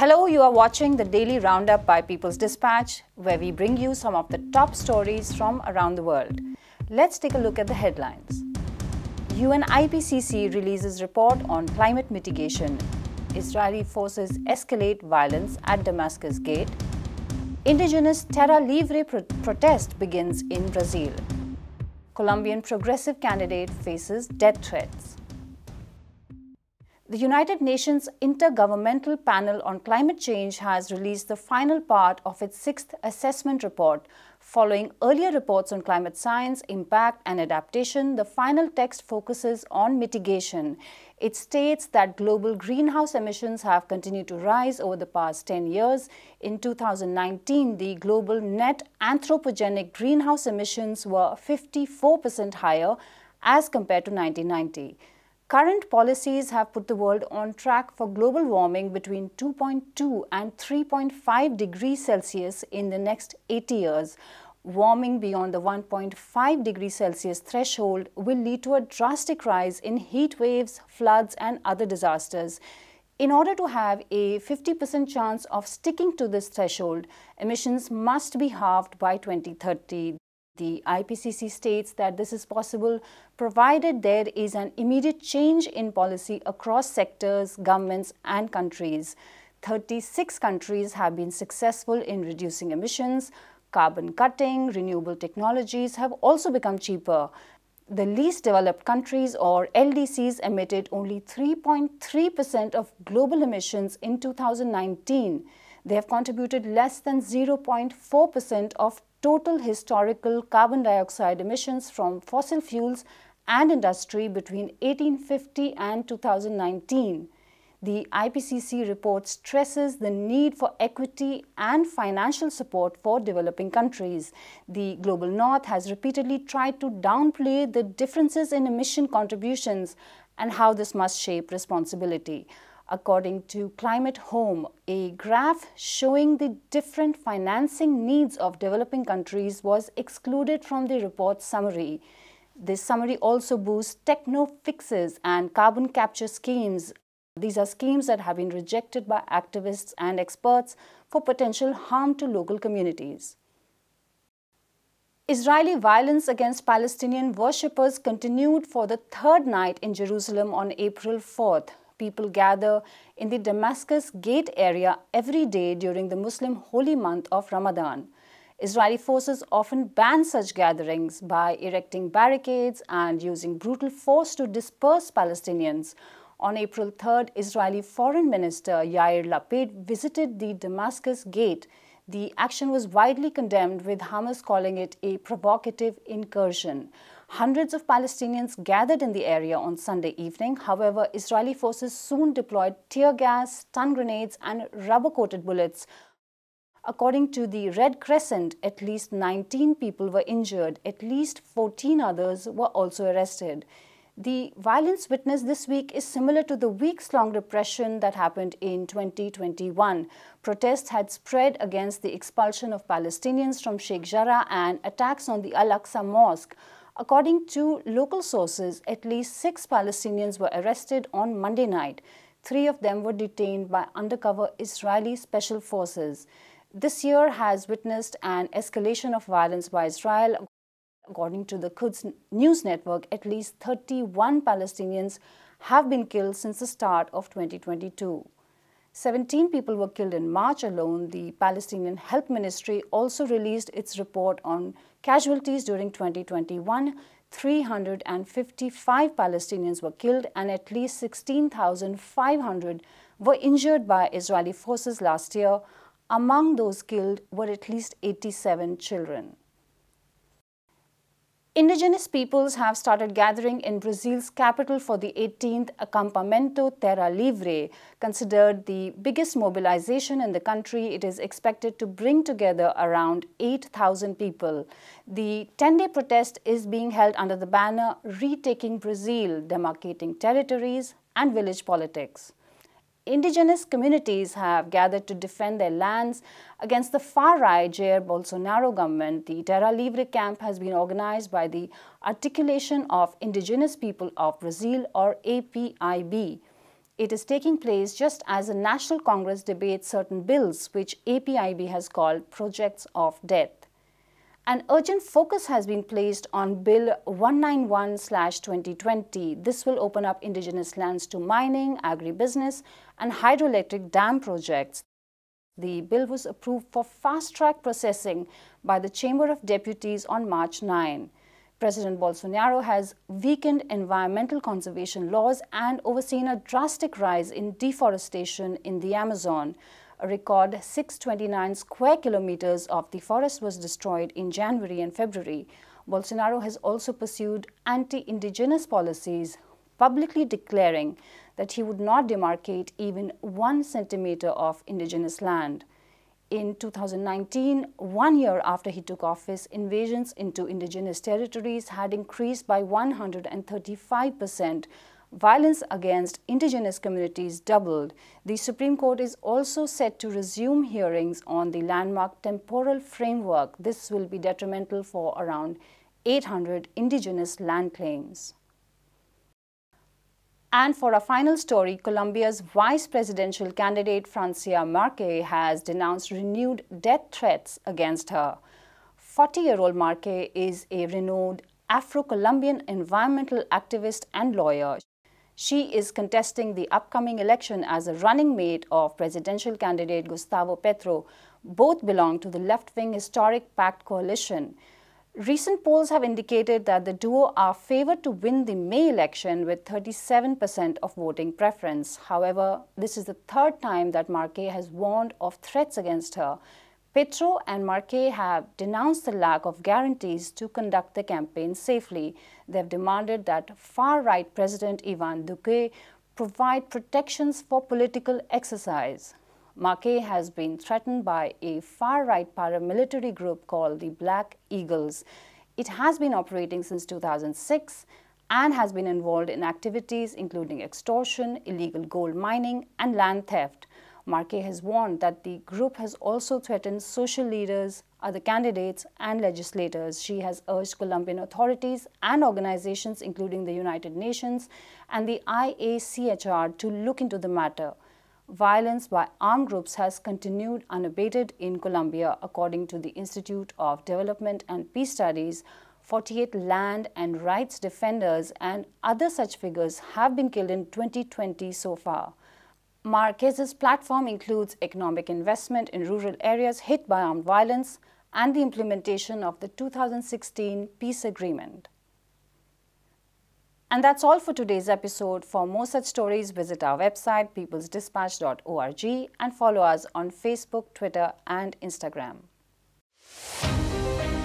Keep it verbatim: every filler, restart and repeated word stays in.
Hello, you are watching the Daily Roundup by People's Dispatch, where we bring you some of the top stories from around the world. Let's take a look at the headlines. U N I P C C releases report on climate mitigation. Israeli forces escalate violence at Damascus Gate. Indigenous Terra Livre pro protest begins in Brazil. Colombian progressive candidate faces death threats. The United Nations Intergovernmental Panel on Climate Change has released the final part of its sixth assessment report. Following earlier reports on climate science, impact and adaptation, the final text focuses on mitigation. It states that global greenhouse emissions have continued to rise over the past ten years. In two thousand nineteen, the global net anthropogenic greenhouse emissions were fifty-four percent higher as compared to nineteen ninety. Current policies have put the world on track for global warming between two point two and three point five degrees Celsius in the next eighty years. Warming beyond the one point five degrees Celsius threshold will lead to a drastic rise in heat waves, floods, and other disasters. In order to have a fifty percent chance of sticking to this threshold, emissions must be halved by twenty thirty. The I P C C states that this is possible provided there is an immediate change in policy across sectors, governments and countries. thirty-six countries have been successful in reducing emissions. Carbon cutting, renewable technologies have also become cheaper. The least developed countries, or L D Cs, emitted only three point three percent of global emissions in two thousand nineteen. They have contributed less than zero point four percent of total historical carbon dioxide emissions from fossil fuels and industry between eighteen fifty and two thousand nineteen. The I P C C report stresses the need for equity and financial support for developing countries. The Global North has repeatedly tried to downplay the differences in emission contributions and how this must shape responsibility. According to Climate Home, a graph showing the different financing needs of developing countries was excluded from the report's summary. This summary also boosts techno-fixes and carbon capture schemes. These are schemes that have been rejected by activists and experts for potential harm to local communities. Israeli violence against Palestinian worshippers continued for the third night in Jerusalem on April fourth. People gather in the Damascus Gate area every day during the Muslim holy month of Ramadan. Israeli forces often ban such gatherings by erecting barricades and using brutal force to disperse Palestinians. On April third, Israeli Foreign Minister Yair Lapid visited the Damascus Gate. The action was widely condemned, with Hamas calling it a provocative incursion. Hundreds of Palestinians gathered in the area on Sunday evening. However, Israeli forces soon deployed tear gas, stun grenades, and rubber-coated bullets. According to the Red Crescent, at least nineteen people were injured. At least fourteen others were also arrested. The violence witnessed this week is similar to the weeks-long repression that happened in twenty twenty-one. Protests had spread against the expulsion of Palestinians from Sheikh Jarrah and attacks on the Al-Aqsa Mosque. According to local sources, at least six Palestinians were arrested on Monday night. Three of them were detained by undercover Israeli special forces. This year has witnessed an escalation of violence by Israel. According to the Quds News Network, at least thirty-one Palestinians have been killed since the start of twenty twenty-two. seventeen people were killed in March alone. The Palestinian Health Ministry also released its report on casualties during twenty twenty-one. three hundred fifty-five Palestinians were killed and at least sixteen thousand five hundred were injured by Israeli forces last year. Among those killed were at least eighty-seven children. Indigenous peoples have started gathering in Brazil's capital for the eighteenth Acampamento Terra Livre. Considered the biggest mobilization in the country, it is expected to bring together around eight thousand people. The ten-day protest is being held under the banner Retaking Brazil, Demarcating Territories and Village Politics. Indigenous communities have gathered to defend their lands against the far-right Jair Bolsonaro government. The Terra Livre camp has been organized by the Articulation of Indigenous People of Brazil, or A P I B. It is taking place just as a National Congress debates certain bills which A P I B has called projects of death. An urgent focus has been placed on Bill one ninety-one twenty twenty. This will open up indigenous lands to mining, agribusiness and hydroelectric dam projects. The bill was approved for fast-track processing by the Chamber of Deputies on March ninth. President Bolsonaro has weakened environmental conservation laws and overseen a drastic rise in deforestation in the Amazon. A record six hundred twenty-nine square kilometers of the forest was destroyed in January and February. Bolsonaro has also pursued anti-indigenous policies, publicly declaring that he would not demarcate even one centimeter of indigenous land. In two thousand nineteen, one year after he took office, invasions into indigenous territories had increased by one hundred thirty-five percent. Violence against indigenous communities doubled. The Supreme Court is also set to resume hearings on the landmark temporal framework. This will be detrimental for around eight hundred indigenous land claims. And for our final story, Colombia's vice presidential candidate Francia Marquez has denounced renewed death threats against her. forty-year-old Marquez is a renowned Afro-Colombian environmental activist and lawyer. She is contesting the upcoming election as a running mate of presidential candidate Gustavo Petro. Both belong to the left-wing Historic Pact coalition. Recent polls have indicated that the duo are favored to win the May election with thirty-seven percent of voting preference. However, this is the third time that Marquez has warned of threats against her. Petro and Marquez have denounced the lack of guarantees to conduct the campaign safely. They have demanded that far-right President Ivan Duque provide protections for political exercise. Marquez has been threatened by a far-right paramilitary group called the Black Eagles. It has been operating since two thousand six and has been involved in activities including extortion, illegal gold mining and land theft. Marquez has warned that the group has also threatened social leaders, other candidates and legislators. She has urged Colombian authorities and organizations including the United Nations and the I A C H R to look into the matter. Violence by armed groups has continued unabated in Colombia. According to the Institute of Development and Peace Studies, forty-eight land and rights defenders and other such figures have been killed in twenty twenty so far. Marquez's platform includes economic investment in rural areas hit by armed violence and the implementation of the two thousand sixteen peace agreement. And that's all for today's episode. For more such stories, visit our website peoples dispatch dot org and follow us on Facebook, Twitter and Instagram.